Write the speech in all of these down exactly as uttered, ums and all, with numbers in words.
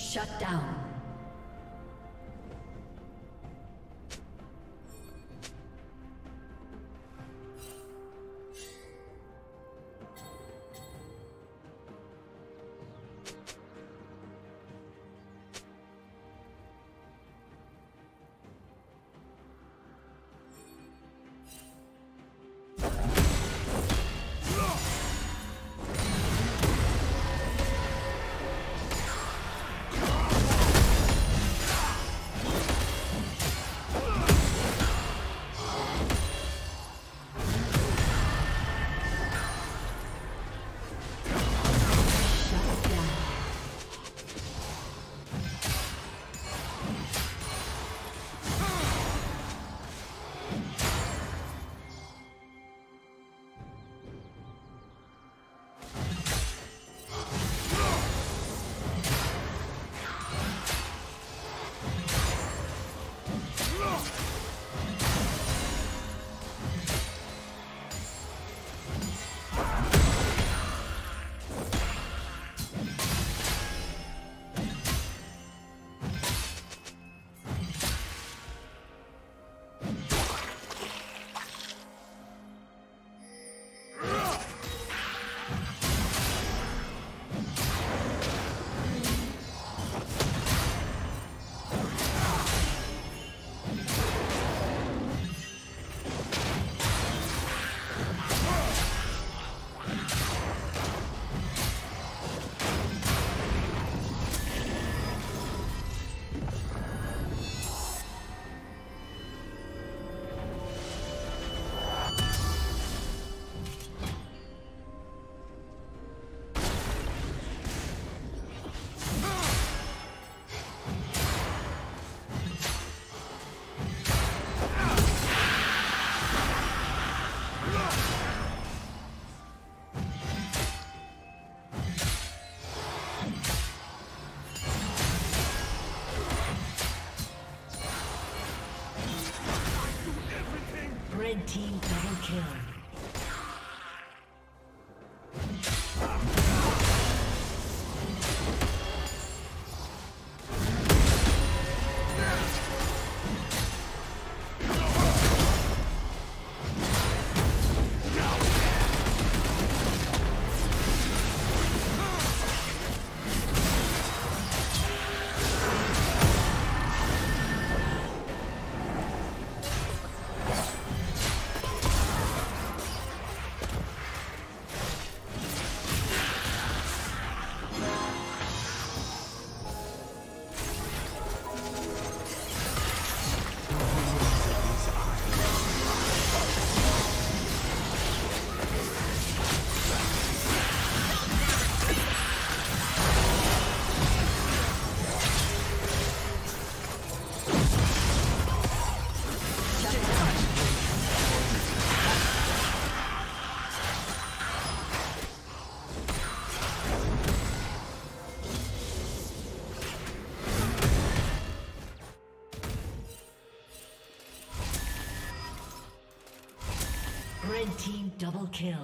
Shut down. Red team double kill. Red team double kill.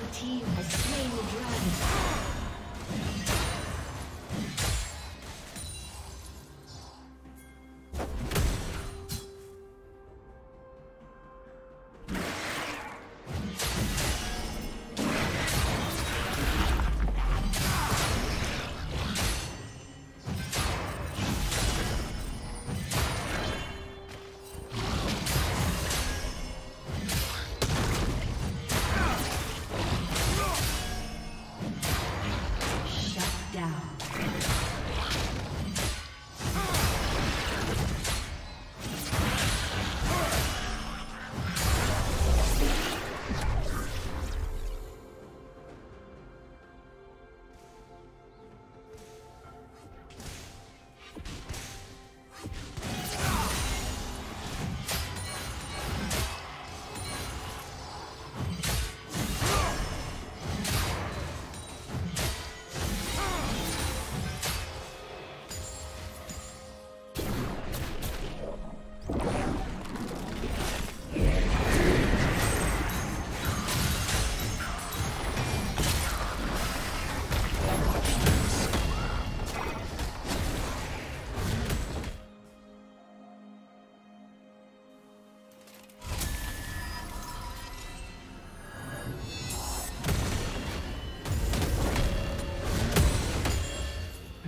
Red team has slain the dragon.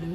Blue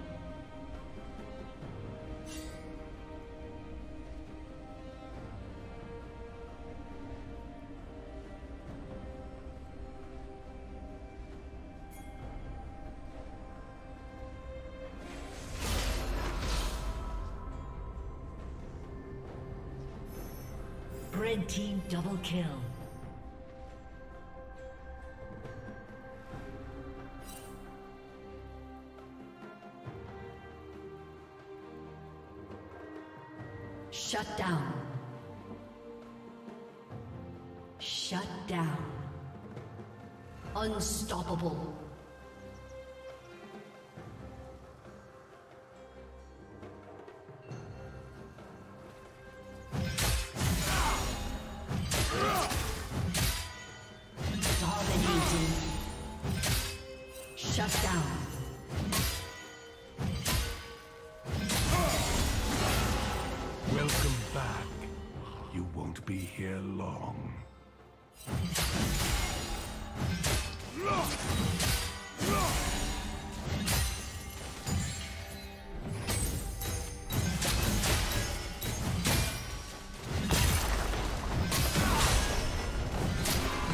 Red team double kill. Shut down. Shut down. Unstoppable. Dominating. Shut down. Be here long.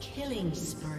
Killing spree.